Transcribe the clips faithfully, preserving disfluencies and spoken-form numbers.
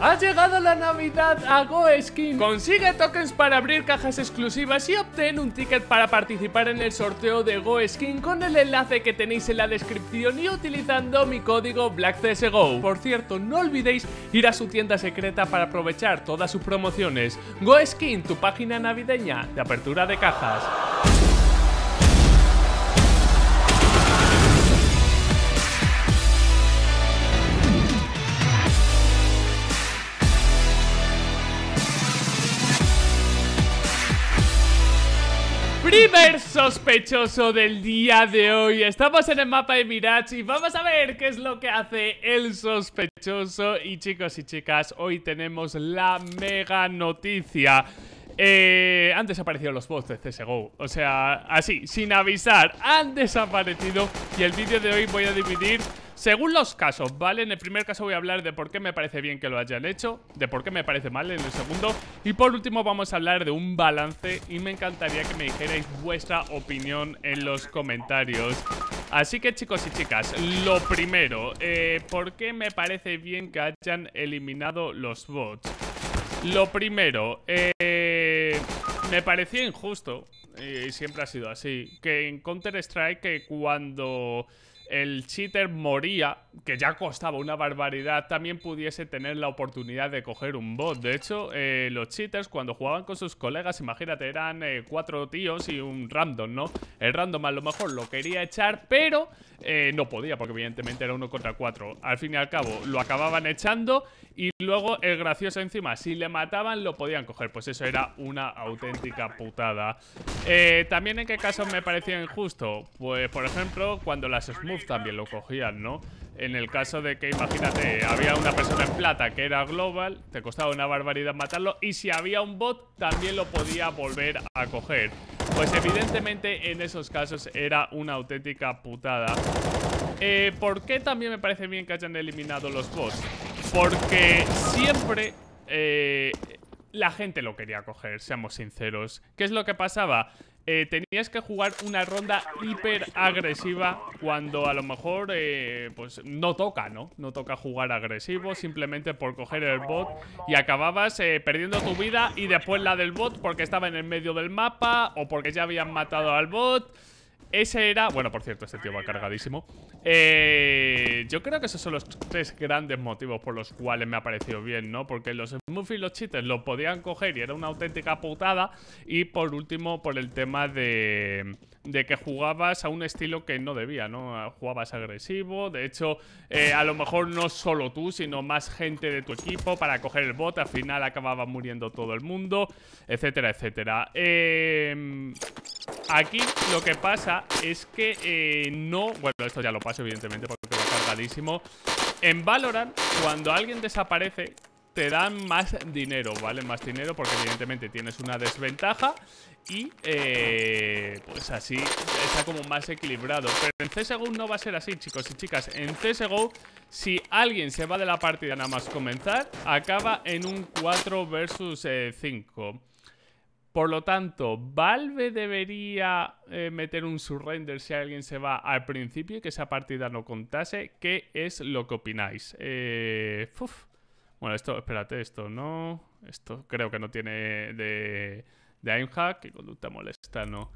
Ha llegado la Navidad a GoSkin. Consigue tokens para abrir cajas exclusivas y obtén un ticket para participar en el sorteo de GoSkin con el enlace que tenéis en la descripción y utilizando mi código BlackCSGO. Por cierto, no olvidéis ir a su tienda secreta para aprovechar todas sus promociones. GoSkin, tu página navideña de apertura de cajas. Primer sospechoso del día de hoy. Estamos en el mapa de Mirage y vamos a ver qué es lo que hace el sospechoso. Y chicos y chicas, hoy tenemos la mega noticia. Eh, han desaparecido los bots de C S G O. O sea, así, sin avisar, han desaparecido. Y el vídeo de hoy voy a dividir según los casos, ¿vale? En el primer caso voy a hablar de por qué me parece bien que lo hayan hecho, de por qué me parece mal en el segundo, y por último vamos a hablar de un balance. Y me encantaría que me dijerais vuestra opinión en los comentarios. Así que chicos y chicas, lo primero, eh, ¿por qué me parece bien que hayan eliminado los bots? Lo primero, eh, me parecía injusto, y siempre ha sido así, que en Counter-Strike, que cuando el cheater moría, que ya costaba una barbaridad, también pudiese tener la oportunidad de coger un bot. De hecho, eh, los cheaters cuando jugaban con sus colegas, imagínate, eran eh, cuatro tíos y un random, ¿no? El random a lo mejor lo quería echar, pero eh, no podía, porque evidentemente era uno contra cuatro. Al fin y al cabo, lo acababan echando y luego el gracioso encima, si le mataban, lo podían coger. Pues eso era una auténtica putada. Eh, también en qué casos me parecía injusto. Pues, por ejemplo, cuando las smooth también lo cogían, ¿no? En el caso de que, imagínate, había una persona en plata que era global, te costaba una barbaridad matarlo, y si había un bot también lo podía volver a coger. Pues evidentemente en esos casos era una auténtica putada. eh, ¿Por qué también me parece bien que hayan eliminado los bots? Porque siempre eh, la gente lo quería coger, seamos sinceros. ¿Qué es lo que pasaba? Eh, tenías que jugar una ronda hiper agresiva cuando a lo mejor eh, pues no toca, ¿no? No toca jugar agresivo simplemente por coger el bot y acababas eh, perdiendo tu vida y después la del bot porque estaba en el medio del mapa o porque ya habían matado al bot. Ese era... Bueno, por cierto, este tío va cargadísimo. Eh, yo creo que esos son los tres grandes motivos por los cuales me ha parecido bien, ¿no? Porque los smurfs y los cheaters lo podían coger y era una auténtica putada. Y por último, por el tema de... de que jugabas a un estilo que no debía, ¿no? Jugabas agresivo. De hecho, eh, a lo mejor no solo tú, sino más gente de tu equipo para coger el bot. Al final acababa muriendo todo el mundo, etcétera, etcétera. Eh, aquí lo que pasa es que eh, no... Bueno, esto ya lo paso, evidentemente, porque va cargadísimo. En Valorant, cuando alguien desaparece, te dan más dinero, ¿vale? Más dinero porque evidentemente tienes una desventaja y eh, pues así está como más equilibrado. Pero en C S G O no va a ser así, chicos y chicas. En C S G O, si alguien se va de la partida nada más comenzar, acaba en un cuatro versus cinco. Por lo tanto, Valve debería eh, meter un surrender si alguien se va al principio y que esa partida no contase. ¿Qué es lo que opináis? Eh... Uf. Bueno, esto, espérate, esto no. Esto creo que no tiene de, de aimhack y conducta molesta, no.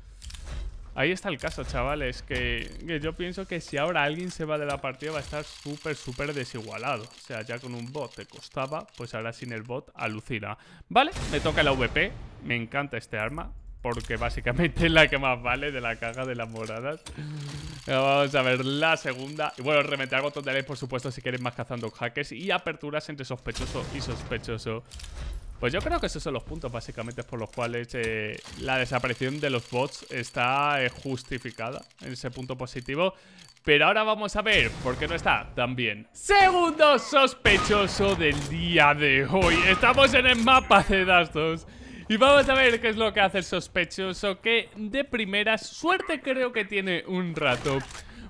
Ahí está el caso, chavales, que, que yo pienso que si ahora alguien se va de la partida va a estar súper, súper desigualado. O sea, ya con un bot te costaba, pues ahora sin el bot alucina. Vale, me toca la A W P, me encanta este arma, porque básicamente es la que más vale de la caja de las moradas. Vamos a ver la segunda. Y bueno, reventar botón de like, por supuesto, si queréis más cazando hackers y aperturas entre sospechoso y sospechoso. Pues yo creo que esos son los puntos básicamente por los cuales eh, la desaparición de los bots está eh, justificada en ese punto positivo. Pero ahora vamos a ver por qué no está tan bien. Segundo sospechoso del día de hoy. Estamos en el mapa de Dust dos. Y vamos a ver qué es lo que hace el sospechoso, que de primera suerte creo que tiene un rato.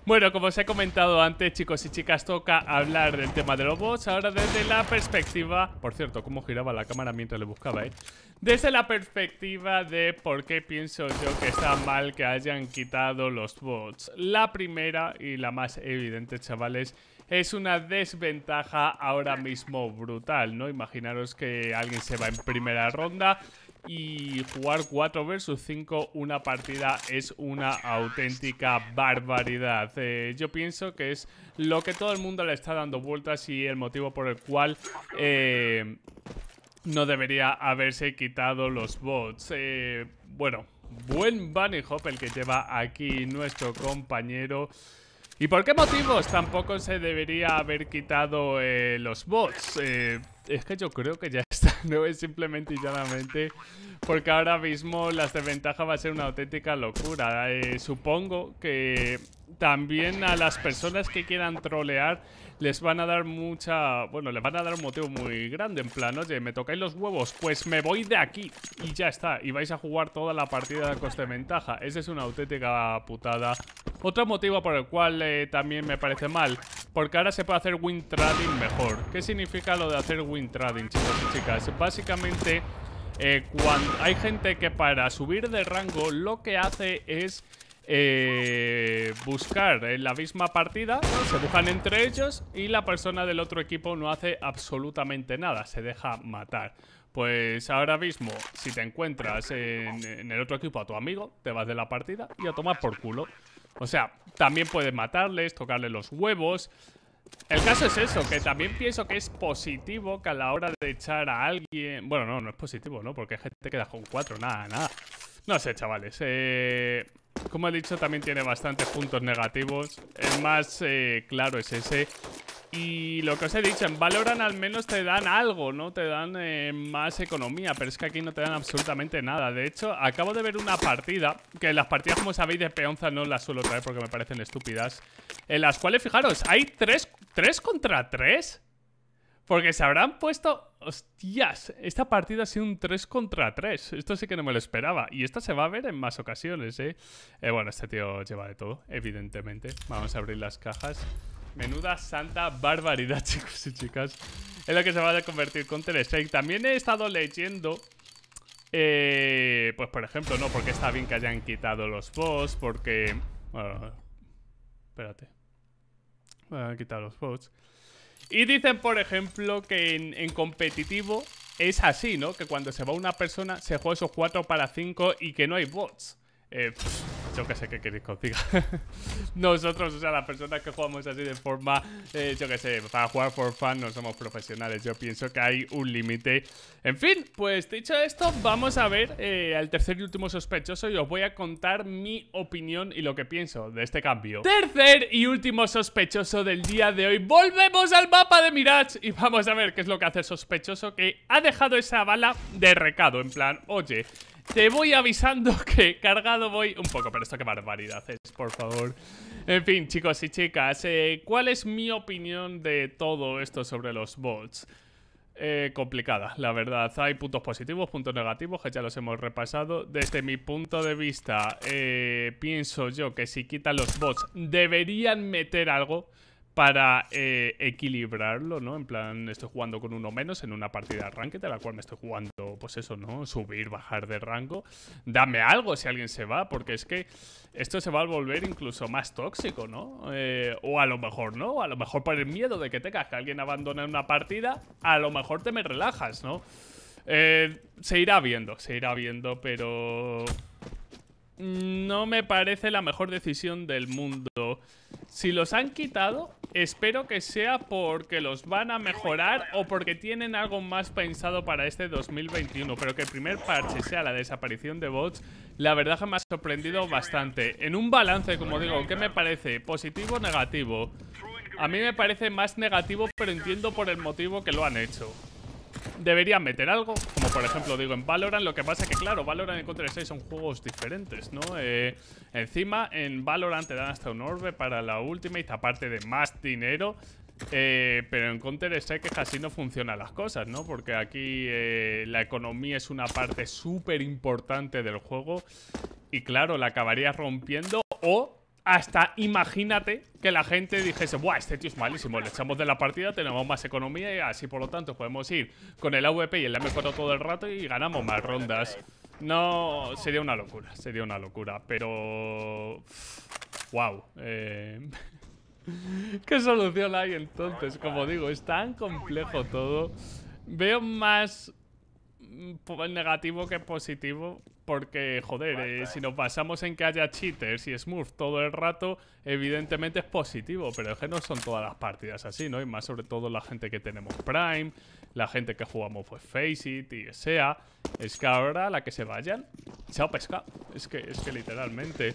Bueno, como os he comentado antes, chicos y chicas, toca hablar del tema de los bots. Ahora desde la perspectiva... Por cierto, cómo giraba la cámara mientras le buscaba, ¿eh? Desde la perspectiva de por qué pienso yo que está mal que hayan quitado los bots. La primera y la más evidente, chavales, es una desventaja ahora mismo brutal, ¿no? Imaginaros que alguien se va en primera ronda y jugar cuatro versus cinco una partida es una auténtica barbaridad. Eh, yo pienso que es lo que todo el mundo le está dando vueltas y el motivo por el cual eh, no debería haberse quitado los bots. Eh, bueno, buen bunny hop el que lleva aquí nuestro compañero. ¿Y por qué motivos tampoco se debería haber quitado eh, los bots? Eh, es que yo creo que ya está, no es simplemente y llanamente porque ahora mismo las desventajas va a ser una auténtica locura. Eh, supongo que también a las personas que quieran trolear les van a dar mucha... Bueno, les van a dar un motivo muy grande, en plan, oye, ¿me tocáis los huevos? Pues me voy de aquí y ya está. Y vais a jugar toda la partida de coste-ventaja. Esa es una auténtica putada. Otro motivo por el cual eh, también me parece mal, porque ahora se puede hacer win trading mejor. ¿Qué significa lo de hacer win trading, chicos y chicas? Básicamente, eh, cuando hay gente que para subir de rango lo que hace es... Eh, buscar en la misma partida, se buscan entre ellos y la persona del otro equipo no hace absolutamente nada, se deja matar. Pues ahora mismo, si te encuentras en, en el otro equipo a tu amigo, te vas de la partida y a tomar por culo. O sea, también puedes matarles, tocarle los huevos. El caso es eso, que también pienso que es positivo que a la hora de echar a alguien... Bueno, no, no es positivo, ¿no? Porque hay gente que queda con cuatro, nada, nada. No sé, chavales, eh... como he dicho, también tiene bastantes puntos negativos. El más eh, claro es ese. Y lo que os he dicho, en Valorant al menos te dan algo, ¿no? Te dan eh, más economía, pero es que aquí no te dan absolutamente nada. De hecho, acabo de ver una partida, que las partidas, como sabéis, de peonza no las suelo traer porque me parecen estúpidas, en las cuales, fijaros, hay tres, tres contra tres. Porque se habrán puesto... ¡Hostias! Esta partida ha sido un tres contra tres. Esto sí que no me lo esperaba. Y esta se va a ver en más ocasiones, ¿eh? eh bueno, este tío lleva de todo, evidentemente. Vamos a abrir las cajas. Menuda santa barbaridad, chicos y chicas. Es lo que se va a convertir Counter-Strike. También he estado leyendo... Eh, pues, por ejemplo, no, porque está bien que hayan quitado los bots, porque... Bueno, espérate. Bueno, han quitado los bots. Y dicen, por ejemplo, que en, en competitivo es así, ¿no? Que cuando se va una persona se juega esos cuatro para cinco y que no hay bots. Eh, pff, yo qué sé qué queréis que os diga. Nosotros, o sea, las personas que jugamos así de forma, eh, yo qué sé, para jugar for fun no somos profesionales. Yo pienso que hay un límite. En fin, pues dicho esto, vamos a ver eh, al tercer y último sospechoso y os voy a contar mi opinión y lo que pienso de este cambio. Tercer y último sospechoso del día de hoy. Volvemos al mapa de Mirage y vamos a ver qué es lo que hace el sospechoso que ha dejado esa bala de recado. En plan, oye... Te voy avisando que cargado voy un poco, pero esto qué barbaridad es, por favor. En fin, chicos y chicas, eh, ¿cuál es mi opinión de todo esto sobre los bots? Eh, complicada, la verdad. Hay puntos positivos, puntos negativos, que ya los hemos repasado. Desde mi punto de vista, eh, pienso yo que si quitan los bots deberían meter algo para eh, equilibrarlo, ¿no? En plan, estoy jugando con uno menos en una partida ranked, a la cual me estoy jugando, pues eso, ¿no? Subir, bajar de rango. Dame algo si alguien se va, porque es que esto se va a volver incluso más tóxico, ¿no? Eh, o a lo mejor no, a lo mejor por el miedo de que tengas que alguien abandone una partida, a lo mejor te me relajas, ¿no? Eh, se irá viendo, se irá viendo, pero... No me parece la mejor decisión del mundo. Si los han quitado, espero que sea porque los van a mejorar o porque tienen algo más pensado para este dos mil veintiuno. Pero que el primer parche sea la desaparición de bots, la verdad que me ha sorprendido bastante. En un balance, como digo, ¿qué me parece? ¿Positivo o negativo? A mí me parece más negativo, pero entiendo por el motivo que lo han hecho. Deberían meter algo, como por ejemplo digo en Valorant. Lo que pasa es que claro, Valorant y Counter-Strike son juegos diferentes, ¿no? Eh, encima en Valorant te dan hasta un orbe para la Ultimate, aparte de más dinero. Eh, pero en Counter-Strike casi no funcionan las cosas, ¿no? Porque aquí eh, la economía es una parte súper importante del juego y claro, la acabarías rompiendo o... Hasta imagínate que la gente dijese, ¡buah, este tío es malísimo! Le echamos de la partida, tenemos más economía y así por lo tanto podemos ir con el A W P y el M cuatro todo el rato y ganamos más rondas. No, sería una locura, sería una locura, pero... ¡Wow! Eh... ¿Qué solución hay entonces? Como digo, es tan complejo todo. Veo más negativo que positivo. Porque, joder, eh, si nos basamos en que haya cheaters y smurf todo el rato, evidentemente es positivo. Pero es que no son todas las partidas así, ¿no? Y más sobre todo la gente que tenemos Prime, la gente que jugamos pues Faceit y sea. Es que ahora la que se vayan, chao pescado. Es que, es que literalmente.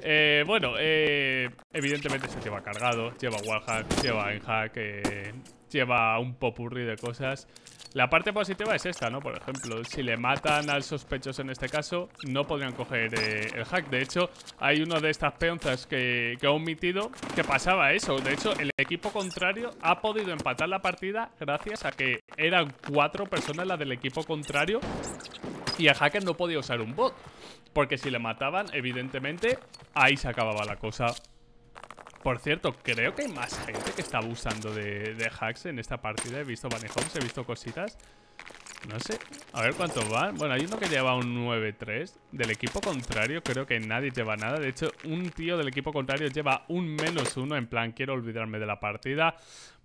Eh, bueno, eh, evidentemente se lleva cargado, lleva wallhack, lleva enhack, eh, lleva un popurrí de cosas. La parte positiva es esta, ¿no? Por ejemplo, si le matan al sospechoso en este caso, no podrían coger eh, el hack. De hecho, hay uno de estas peonzas que, que ha omitido que pasaba eso. De hecho, el equipo contrario ha podido empatar la partida gracias a que eran cuatro personas las del equipo contrario y el hacker no podía usar un bot. Porque si le mataban, evidentemente, ahí se acababa la cosa. Por cierto, creo que hay más gente que está abusando de, de hacks en esta partida. He visto bunny hops, he visto cositas. No sé, a ver cuántos van. Bueno, hay uno que lleva un nueve tres. Del equipo contrario creo que nadie lleva nada. De hecho, un tío del equipo contrario lleva un menos uno. En plan, quiero olvidarme de la partida.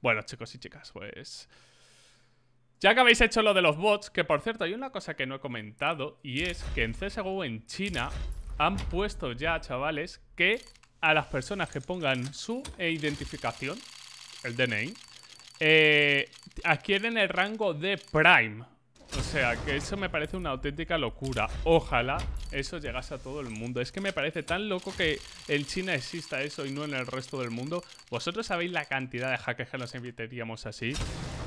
Bueno, chicos y chicas, pues... ya que habéis hecho lo de los bots, que por cierto, hay una cosa que no he comentado. Y es que en C S G O en China han puesto ya, chavales, que... a las personas que pongan su identificación, el D N I, eh, adquieren el rango de Prime. O sea, que eso me parece una auténtica locura. Ojalá eso llegase a todo el mundo. Es que me parece tan loco que en China exista eso y no en el resto del mundo. ¿Vosotros sabéis la cantidad de hackers que nos invitaríamos así?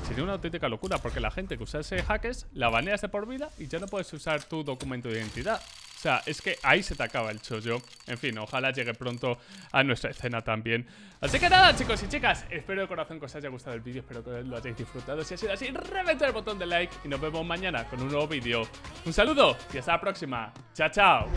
Sería una auténtica locura, porque la gente que usase hackers la baneas de por vida y ya no puedes usar tu documento de identidad. O sea, es que ahí se te acaba el chollo. En fin, ojalá llegue pronto a nuestra escena también. Así que nada, chicos y chicas, espero de corazón que os haya gustado el vídeo, espero que lo hayáis disfrutado. Si ha sido así, reventad el botón de like y nos vemos mañana con un nuevo vídeo. Un saludo y hasta la próxima. Chao, chao.